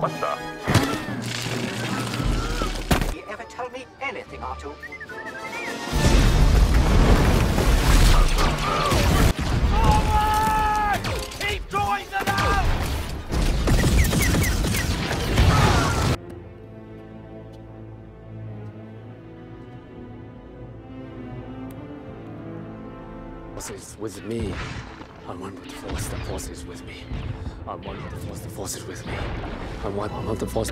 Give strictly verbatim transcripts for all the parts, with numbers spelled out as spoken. What the? You ever tell me anything, Artu? Forward! Keep drawing them out! Forces with me. I want the force, the force is with me. I want the force, the force is with me. I want, I want the force.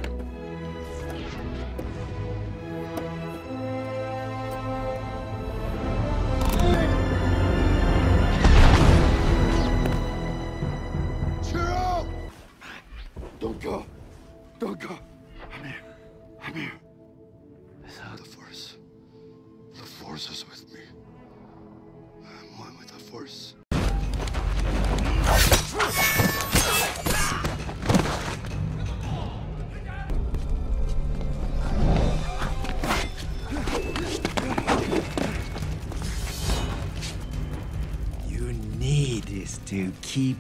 Cheryl! Don't go. Don't go. I'm here. I'm here. The force. The force is with me. I'm one with the force. You need this to keep.